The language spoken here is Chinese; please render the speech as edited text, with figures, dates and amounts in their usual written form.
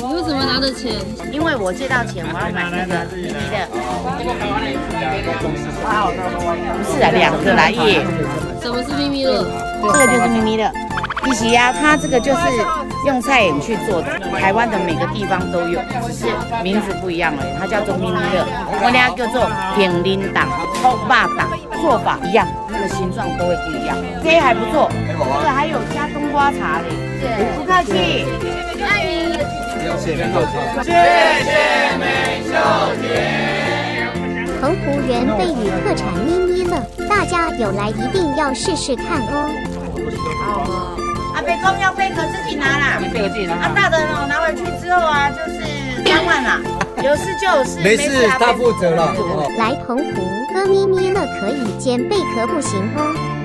你为什么拿着钱？因为我借到钱，我要买那个弟弟的。不是啊，两个来耶。什么是咪咪乐？这个就是咪咪乐。一席呀，它这个就是用菜眼去做的，台湾的每个地方都有，只是名字不一样而已。它叫做咪咪乐，我俩叫做甜铃铛、欧巴档，做法一样，那个形状都会不一样。这个还不错，这个还有加冬瓜茶嘞。不客气，爱你。 谢谢美秀姐。澎湖人贝语特产咪咪乐，大家有来一定要试试看哦。阿伯公要贝壳自己拿啦，贝壳自己拿。啊，大的哦，拿回去之后啊，就是3万啦。有事就有事，没事他负责了。来澎湖喝咪咪乐可以，捡贝壳不行哦。